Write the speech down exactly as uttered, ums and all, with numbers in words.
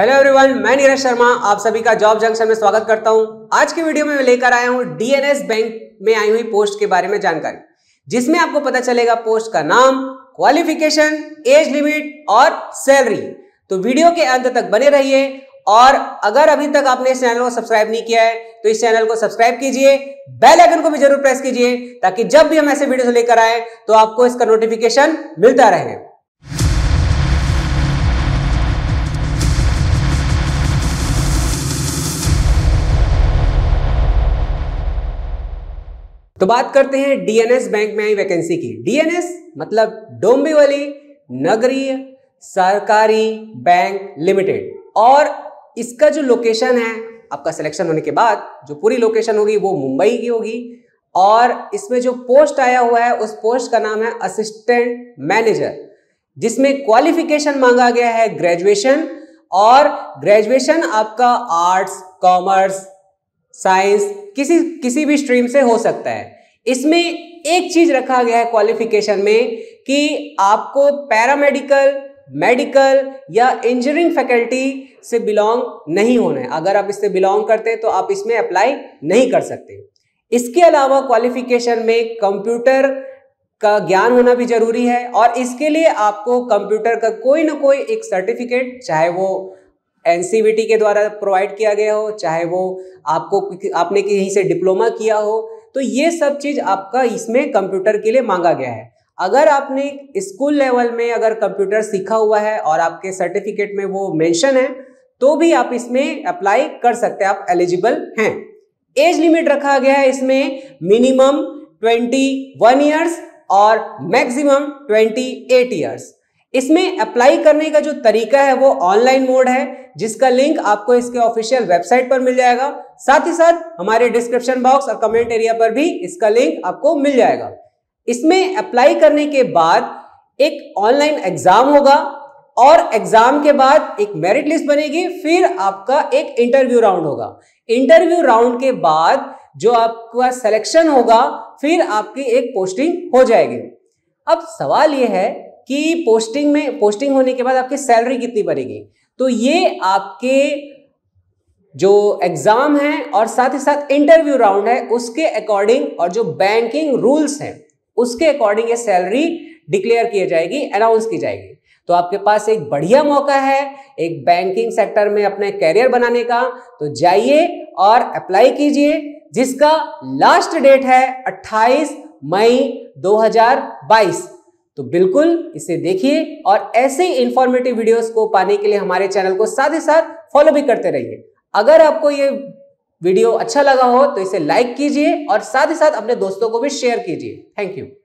Hello everyone, मैं नीरज शर्मा आप सभी का जॉब जंक्शन में स्वागत करता हूं। आज के वीडियो में मैं लेकर आया हूं डीएनएस बैंक में आई हुई पोस्ट के बारे में जानकारी, जिसमें आपको पता चलेगा पोस्ट का नाम, क्वालिफिकेशन, एज लिमिट और सैलरी। तो वीडियो के अंत तक बने रहिए और अगर अभी तक आपने इस चैनल को सब्सक्राइब नहीं किया है तो इस चैनल को सब्सक्राइब कीजिए, बेल आइकन को भी जरूर प्रेस कीजिए ताकि जब भी हम ऐसे वीडियो लेकर आए तो आपको इसका नोटिफिकेशन मिलता रहे। तो बात करते हैं डीएनएस बैंक में आई वैकेंसी की। डीएनएस मतलब डोंबीवली नगरी सरकारी बैंक लिमिटेड, और इसका जो लोकेशन है, आपका सिलेक्शन होने के बाद जो पूरी लोकेशन होगी वो मुंबई की होगी। और इसमें जो पोस्ट आया हुआ है उस पोस्ट का नाम है असिस्टेंट मैनेजर, जिसमें क्वालिफिकेशन मांगा गया है ग्रेजुएशन, और ग्रेजुएशन आपका आर्ट्स, कॉमर्स, साइंस किसी किसी भी स्ट्रीम से हो सकता है। इसमें एक चीज रखा गया है क्वालिफिकेशन में कि आपको पैरामेडिकल, मेडिकल या इंजीनियरिंग फैकल्टी से बिलोंग नहीं होना है। अगर आप इससे बिलोंग करते हैं तो आप इसमें अप्लाई नहीं कर सकते। इसके अलावा क्वालिफिकेशन में कंप्यूटर का ज्ञान होना भी जरूरी है, और इसके लिए आपको कंप्यूटर का कोई ना कोई एक सर्टिफिकेट, चाहे वो एनसीबीटी के द्वारा प्रोवाइड किया गया हो, चाहे वो आपको आपने कहीं से डिप्लोमा किया हो, तो ये सब चीज़ आपका इसमें कंप्यूटर के लिए मांगा गया है। अगर आपने स्कूल लेवल में अगर कंप्यूटर सीखा हुआ है और आपके सर्टिफिकेट में वो मेंशन है तो भी आप इसमें अप्लाई कर सकते हैं, आप एलिजिबल हैं। एज लिमिट रखा गया है इसमें मिनिमम इक्कीस ईयर्स और मैक्सिमम अट्ठाईस ईयर्स। इसमें अप्लाई करने का जो तरीका है वो ऑनलाइन मोड है, जिसका लिंक आपको इसके ऑफिशियल वेबसाइट पर मिल जाएगा। साथ ही साथ हमारे डिस्क्रिप्शन बॉक्स और कमेंट एरिया पर भी इसका लिंक आपको मिल जाएगा। इसमें अप्लाई करने के बाद एक ऑनलाइन एग्जाम होगा, और एग्जाम के बाद एक मेरिट लिस्ट बनेगी, फिर आपका एक इंटरव्यू राउंड होगा। इंटरव्यू राउंड के बाद जो आपका सिलेक्शन होगा फिर आपकी एक पोस्टिंग हो जाएगी। अब सवाल यह है कि पोस्टिंग में पोस्टिंग होने के बाद आपकी सैलरी कितनी बनेगी, तो ये आपके जो एग्जाम है और साथ ही साथ इंटरव्यू राउंड है उसके अकॉर्डिंग और जो बैंकिंग रूल्स हैं उसके अकॉर्डिंग ये सैलरी डिक्लेयर की जाएगी, अनाउंस की जाएगी। तो आपके पास एक बढ़िया मौका है एक बैंकिंग सेक्टर में अपने कैरियर बनाने का, तो जाइए और अप्लाई कीजिए, जिसका लास्ट डेट है अट्ठाईस मई दो हजार बाईस। तो बिल्कुल इसे देखिए और ऐसे ही इंफॉर्मेटिव वीडियोस को पाने के लिए हमारे चैनल को साथ ही साथ फॉलो भी करते रहिए। अगर आपको ये वीडियो अच्छा लगा हो तो इसे लाइक कीजिए और साथ ही साथ अपने दोस्तों को भी शेयर कीजिए। Thank you.